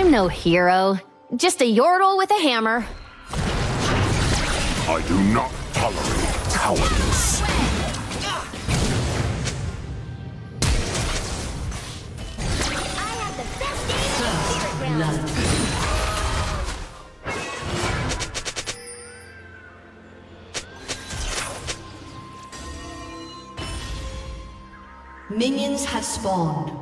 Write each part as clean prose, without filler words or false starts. I'm no hero, just a yordle with a hammer. I do not tolerate cowardice. I have the best game in the spirit realm. Minions have spawned.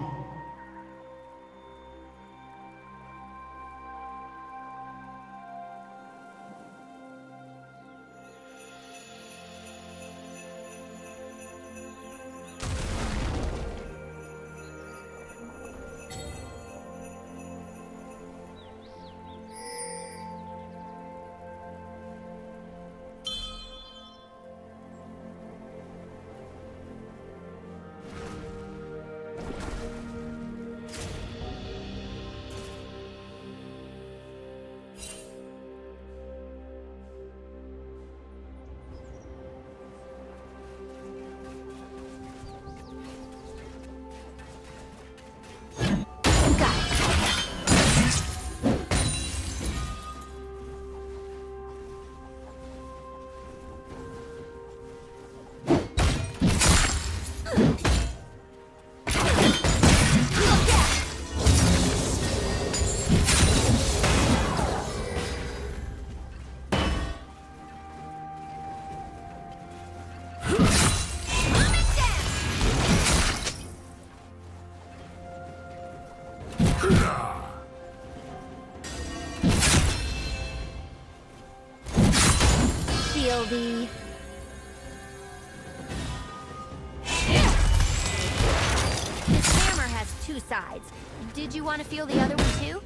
Sides. Did you want to feel the other one too?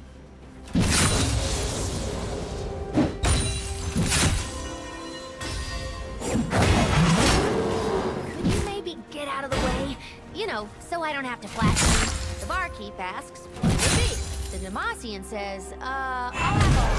Could you maybe get out of the way? You know, so I don't have to flash you. The barkeep asks, what do you see? The Demacian says, I'll have a one.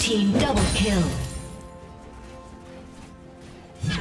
Team double kill. Huh?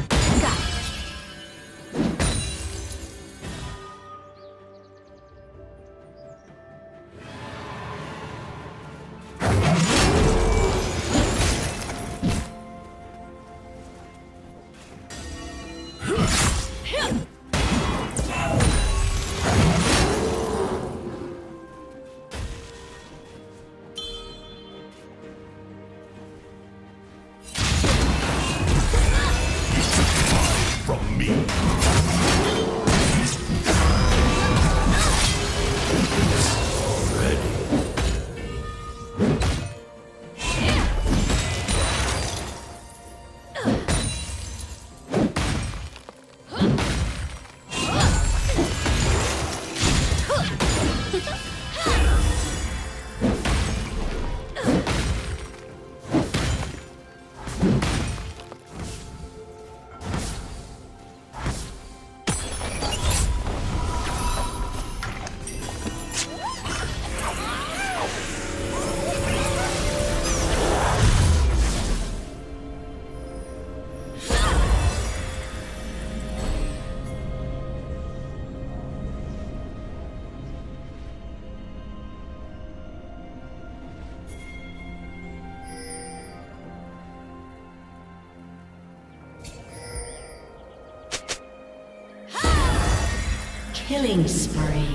Killing spree.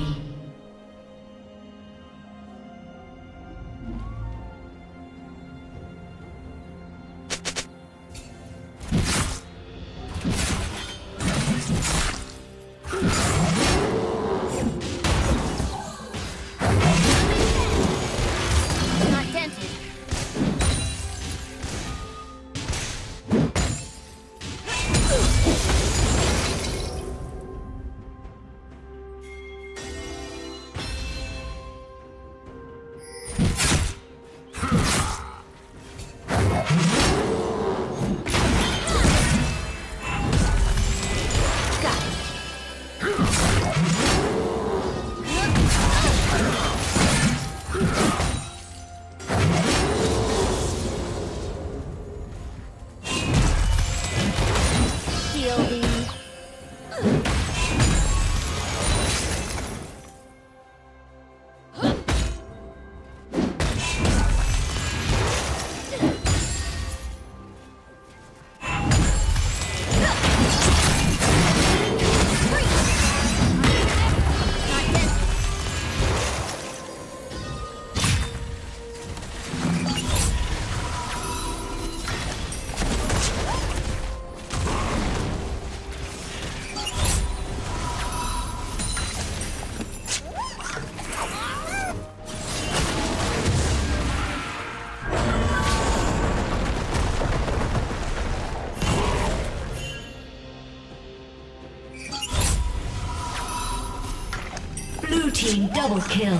Double kill.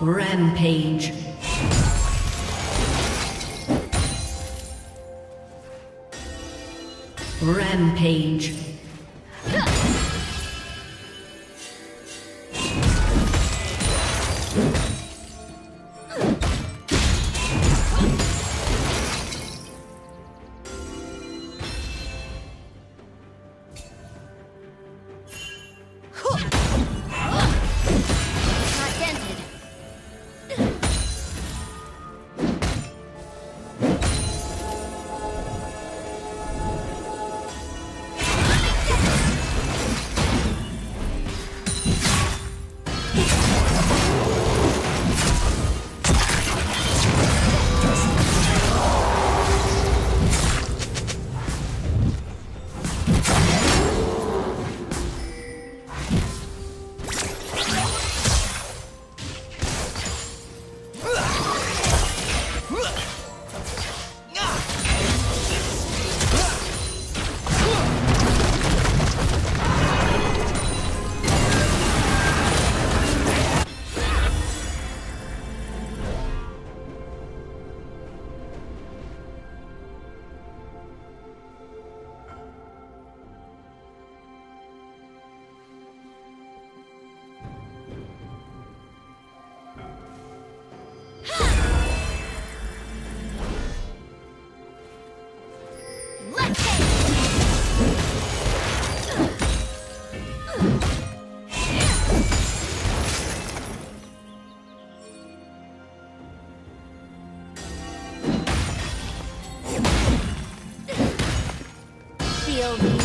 Rampage. Rampage. Feel me.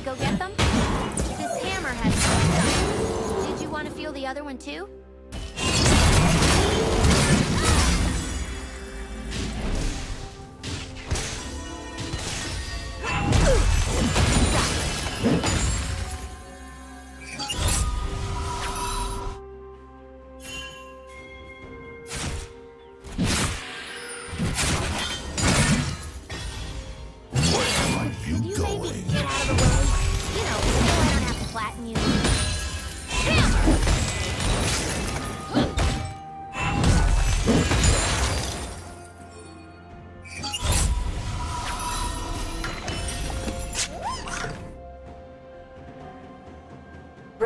to go get them? This hammer has some stuff. Did you want to feel the other one too?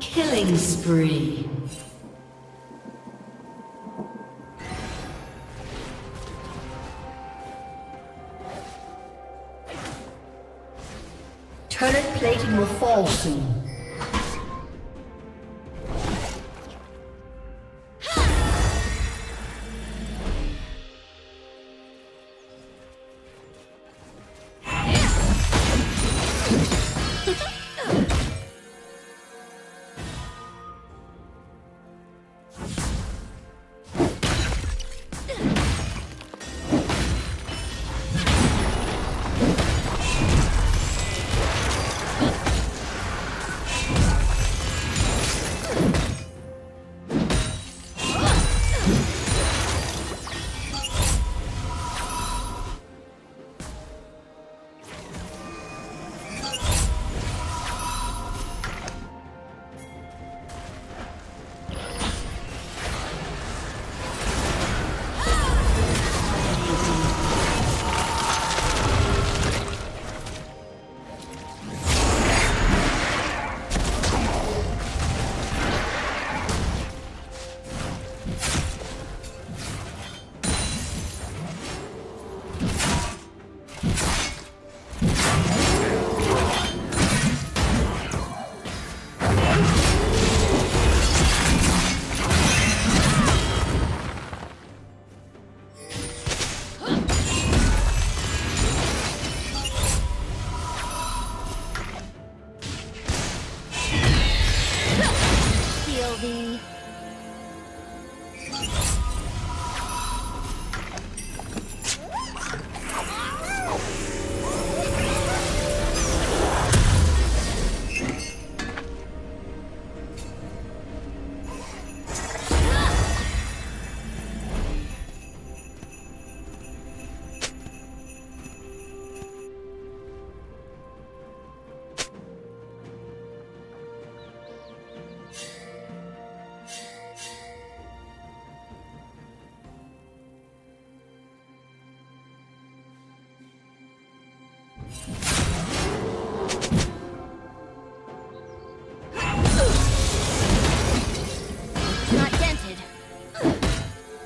Killing spree. Turret plating will fall soon.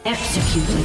Executed.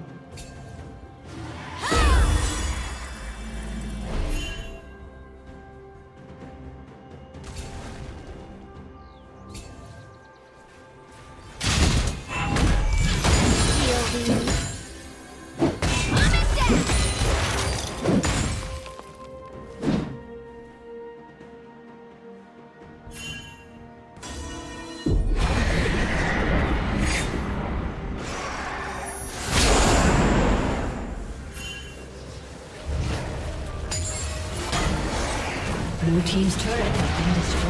Blue team's turret has been destroyed.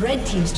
Red team's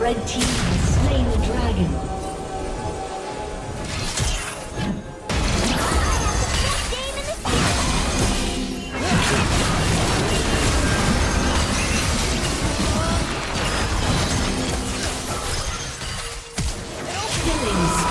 Red team has slain the dragon.